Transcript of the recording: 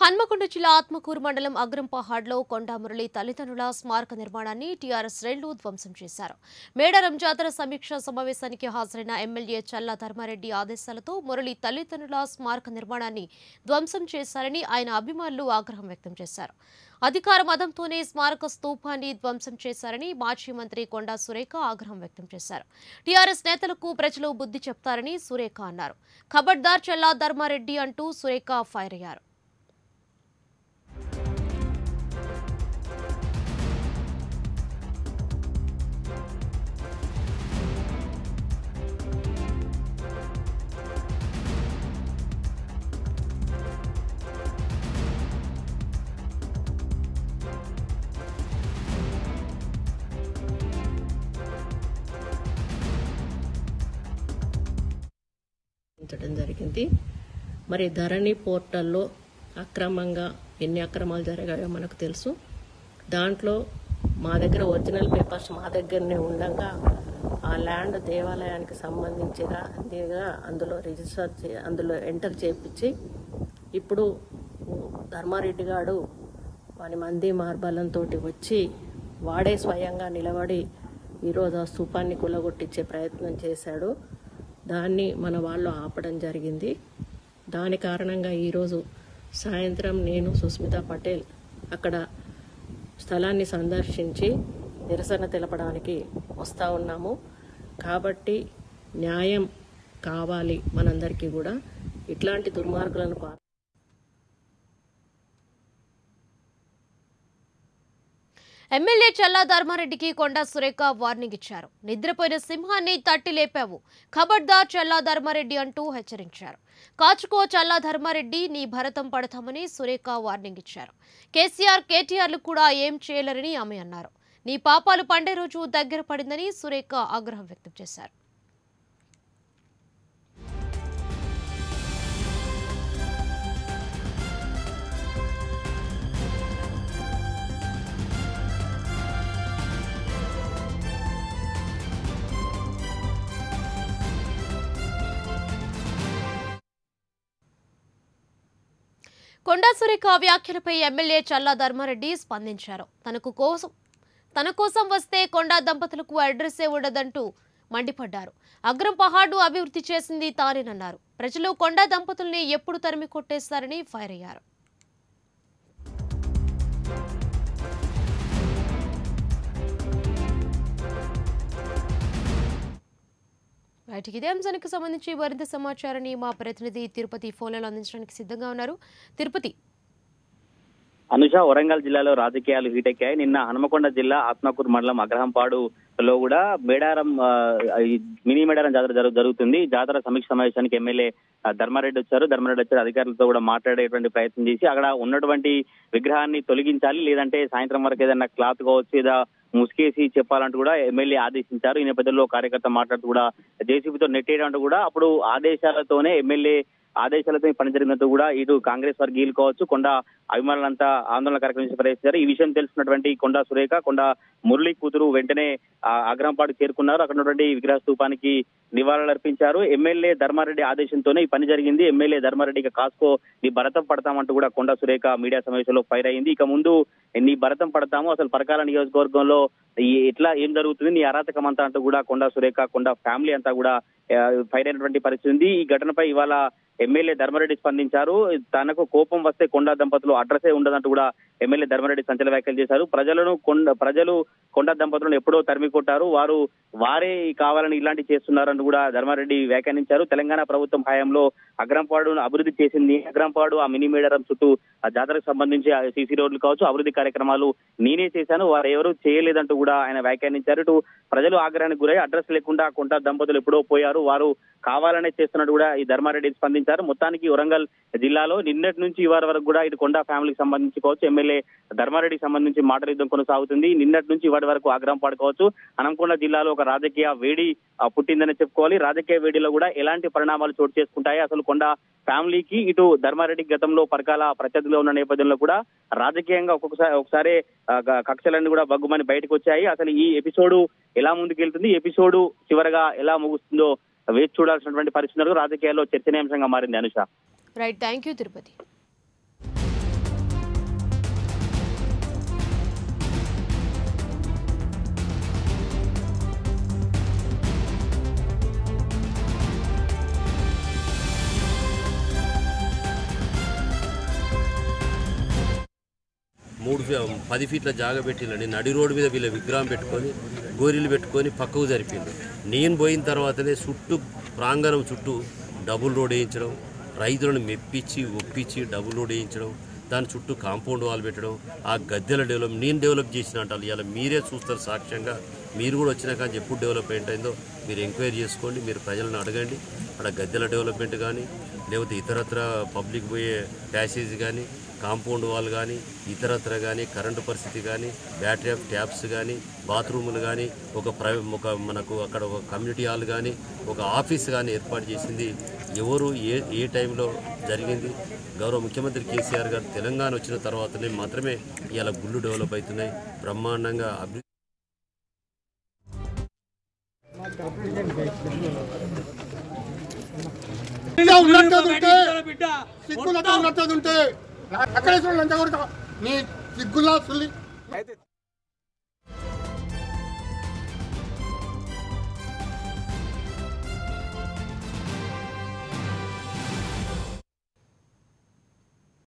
హన్మకొండ జిల్లా ఆత్మకూర మండలం అగ్రంపహాడ్లో కొండా మురళి తల్లిదండ్రుల స్మారక నిర్మాణాన్ని టీఆర్ఎస్ శ్రేణులు ధ్వంసం చేశారు. మేడారం జాతర సమీక్షా సమావేశానికి హాజరైన ఎమ్మెల్యే చల్లా ధర్మరెడ్డి ఆదేశాలతో మురళి తల్లిదండ్రుల స్మారక నిర్మాణాన్ని ధ్వంసం చేశారని ఆయన అభిమానులు ఆగ్రహం వ్యక్తం చేశారు. అధికార మదంతోనే స్మారక స్తూపాన్ని ధ్వంసం చేశారని మాజీ మంత్రి కొండా సురేఖ ఆగ్రహం వ్యక్తం చేశారు. టీఆర్ఎస్ నేతలకు ప్రజలు బుద్ధి చెప్తారని సురేఖ అన్నారు. ఖబర్దార్ చల్లా ధర్మరెడ్డి అంటూ సురేఖ ఫైర్ అయ్యారు. జరిగింది మరి ధరణి పోర్టల్లో అక్రమంగా ఎన్ని అక్రమాలు జరిగాయో మనకు తెలుసు. దాంట్లో మా దగ్గర ఒరిజినల్ పేపర్స్ మా దగ్గరనే ఉండగా ఆ ల్యాండ్ దేవాలయానికి సంబంధించిగా అందులో ఎంటర్ చేయించి ఇప్పుడు ధర్మారెడ్డి గారు వాని మంది మార్బలంతో వచ్చి వాడే స్వయంగా నిలబడి ఈరోజు ఆ స్థూపాన్ని కూలగొట్టించే ప్రయత్నం చేశాడు. దాన్ని మన వాళ్ళు ఆపడం జరిగింది. దాని కారణంగా ఈరోజు సాయంత్రం నేను సుస్మితా పటేల్ అక్కడ స్థలాన్ని సందర్శించి నిరసన తెలపడానికి వస్తూ ఉన్నాము. కాబట్టి న్యాయం కావాలి మనందరికీ కూడా. ఇట్లాంటి దుర్మార్గులను ఎమ్మెల్యే చల్లా ధర్మారెడ్డికి కొండా సురేఖ వార్నింగ్ ఇచ్చారు. నిద్రపోయిన సింహాన్ని తట్టి లేపావు, ఖబర్దార్ చల్లా ధర్మారెడ్డి అంటూ హెచ్చరించారు. కాచుకో చల్లా ధర్మారెడ్డి, నీ భరతం పడతామని సురేఖ వార్నింగ్ ఇచ్చారు. కేసీఆర్, కేటీఆర్లు కూడా ఏం చేయలేరని ఆమె అన్నారు. నీ పాపాలు పండే రోజు దగ్గర పడిందని సురేఖ ఆగ్రహం వ్యక్తం చేశారు. కొండా సురేఖ వ్యాఖ్యలపై ఎమ్మెల్యే చల్లా ధర్మారెడ్డి స్పందించారు. తన కోసం వస్తే కొండా దంపతులకు అడ్రస్సే ఉండదంటూ మండిపడ్డారు. అగ్రంపహాడు అభివృద్ధి చేసింది తానేనన్నారు. ప్రజలు కొండా దంపతుల్ని ఎప్పుడు తరిమి కొట్టేస్తారని ఫైర్ అయ్యారు. బయటికి ఇదే అంశానికి సంబంధించి మరింత సమాచారాన్ని మా ప్రతినిధి తిరుపతి ఫోన్లలో అందించడానికి సిద్ధంగా ఉన్నారు. తిరుపతి అనుష, వరంగల్ జిల్లాలో రాజకీయాలు హీటెక్కాయి. నిన్న హన్మకొండ జిల్లా ఆత్మకూరు మండలం అగ్రహంపాడు లో కూడా మేడారం మినీ మేడారం జాతర జరుగుతుంది. జాతర సమీక్ష సమావేశానికి ఎమ్మెల్యే ధర్మారెడ్డి వచ్చారు. అధికారులతో కూడా మాట్లాడేటువంటి ప్రయత్నం చేసి అక్కడ ఉన్నటువంటి విగ్రహాన్ని తొలగించాలి, లేదంటే సాయంత్రం వరకు ఏదైనా క్లాత్ కావచ్చు ఏదో ముసుకేసి చెప్పాలంటూ కూడా ఎమ్మెల్యే ఆదేశించారు. ఈ నేపథ్యంలో కార్యకర్త మాట్లాడుతూ కూడా జేసీబీతో నెట్టేయడంటూ కూడా అప్పుడు ఆదేశాలతోనే ఎమ్మెల్యే ఆదేశాలతో పని జరిగినట్టు కూడా ఇటు కాంగ్రెస్ వర్గీయులు కావచ్చు కొండా అభిమానులంతా ఆందోళన కార్యక్రమించి ప్రవేశించారు. ఈ విషయం తెలుసుకున్నటువంటి కొండా సురేఖ, కొండా మురళి కూతురు వెంటనే అగ్రంపాడు చేరుకున్నారు. అక్కడ ఉన్నటువంటి విగ్రహ స్థూపానికి నివాళులర్పించారు. ఎమ్మెల్యే ధర్మారెడ్డి ఆదేశంతోనే ఈ పని జరిగింది. ఎమ్మెల్యే ధర్మారెడ్డికి కాస్కో నీ భరతం పడతామంటూ కూడా కొండా సురేఖ మీడియా సమావేశంలో ఫైర్ అయింది. ఇక ముందు నీ భరతం పడతాము, అసలు పరకాల నియోజకవర్గంలో ఎట్లా ఏం జరుగుతుంది, నీ అరాచకం అంతా అంటూ కూడా కొండా సురేఖ కొండా ఫ్యామిలీ అంతా కూడా ఫైర్ అయినటువంటి పరిస్థితి ఉంది. ఈ ఘటనపై ఇవాళ ఎమ్మెల్యే ధర్మారెడ్డి స్పందించారు. తనకు కోపం వస్తే కొండా దంపతులు అడ్రస్సే ఉండదంటూ కూడా ఎమ్మెల్యే ధర్మారెడ్డి సంచలన వ్యాఖ్యలు చేశారు. ప్రజలు కొండా దంపతులను ఎప్పుడో తరిమి కొట్టారు, వారే కావాలని ఇలాంటివి చేస్తున్నారంటూ కూడా ధర్మారెడ్డి వ్యాఖ్యానించారు. తెలంగాణ ప్రభుత్వం హయాంలో అగ్రంపాడును అభివృద్ధి చేసింది. అగ్రంపాడు ఆ మినీ మేడారం చుట్టూ ఆ జాతరకు సంబంధించి సీసీ రోడ్లు కావచ్చు అభివృద్ధి కార్యక్రమాలు నేనే చేశాను, వారు ఎవరు చేయలేదంటూ కూడా ఆయన వ్యాఖ్యానించారు. ఇటు ప్రజలు ఆగ్రహానికి గురై అడ్రస్ లేకుండా కొండా దంపతులు ఎప్పుడో పోయారు, వారు కావాలనే చేస్తున్నట్టు కూడా ఈ ధర్మారెడ్డి స్పందించారు. మొత్తానికి వరంగల్ జిల్లాలో నిన్నటి నుంచి ఇవాళ వరకు కూడా ఇటు కొండా ఫ్యామిలీకి సంబంధించి కావచ్చు ఎమ్మెల్యే ధర్మారెడ్డికి సంబంధించి మాటల యుద్ధం కొనసాగుతుంది. నిన్నటి నుంచి ఇవాటి వరకు ఆగ్రహం పడుకోవచ్చు. హన్మకొండ జిల్లాలో ఒక రాజకీయ వేడి పుట్టిందని చెప్పుకోవాలి. రాజకీయ వేడిలో కూడా ఎలాంటి పరిణామాలు చోటు చేసుకుంటాయి, అసలు కొండా ఫ్యామిలీకి ఇటు ధర్మారెడ్డి గతంలో పరకాల ప్రత్యర్థిలో ఉన్న నేపథ్యంలో కూడా రాజకీయంగా ఒకసారి కక్షలన్నీ కూడా బగ్గుమని బయటకు వచ్చాయి. అసలు ఈ ఎపిసోడ్ ఎలా ముందుకెళ్తుంది, ఎపిసోడ్ చివరగా ఎలా ముగుస్తుందో వేచి చూడాల్సినటువంటి పరిస్థితులు రాజకీయాల్లో చర్చనీయాంశంగా మారింది Anusha. Right, thank you Tirupati. 3 10 ఫీట్ల జాగ పెట్టిందండి. నడి రోడ్డు మీద వీళ్ళ విగ్రహం పెట్టుకొని గోరీలు పెట్టుకొని పక్కకు జరిపింది. నేను పోయిన తర్వాతనే చుట్టూ ప్రాంగణం చుట్టూ డబుల్ రోడ్ వేయించడం, రైతులను మెప్పించి ఒప్పించి డబుల్ రోడ్ వేయించడం, దాని చుట్టూ కాంపౌండ్ వాల్ పెట్టడం, ఆ గద్దెల నేను డెవలప్ చేసిన అంటారు. ఇలా మీరే చూస్తారు సాక్ష్యంగా. మీరు కూడా వచ్చినాక ఎప్పుడు డెవలప్మెంట్ అయిందో మీరు ఎంక్వైరీ చేసుకోండి, మీరు ప్రజలను అడగండి. అక్కడ గద్దెల డెవలప్మెంట్ కానీ, లేకపోతే ఇతరత్ర పబ్లిక్ పోయే ప్యాసేజ్ కానీ, కాంపౌండ్ వాల్ కానీ, ఇతరత్ర కానీ, కరెంటు పరిస్థితి కానీ, బ్యాటరీ ఆఫ్ ట్యాప్స్ కానీ, బాత్రూములు కానీ, ఒక మనకు అక్కడ ఒక కమ్యూనిటీ హాల్ కానీ, ఒక ఆఫీస్ కానీ ఏర్పాటు చేసింది ఎవరు, ఏ టైంలో జరిగింది? గౌరవ ముఖ్యమంత్రి కేసీఆర్ గారు తెలంగాణ వచ్చిన తర్వాతనే మాత్రమే ఇలా గుళ్ళు డెవలప్ అవుతున్నాయి, బ్రహ్మాండంగా అభివృద్ధి. సిగ్గులతో ఉన్నట్టుంటే అక్కడ చూడండి, అంత కొడుకు నీ సిగ్గులా సుల్లి.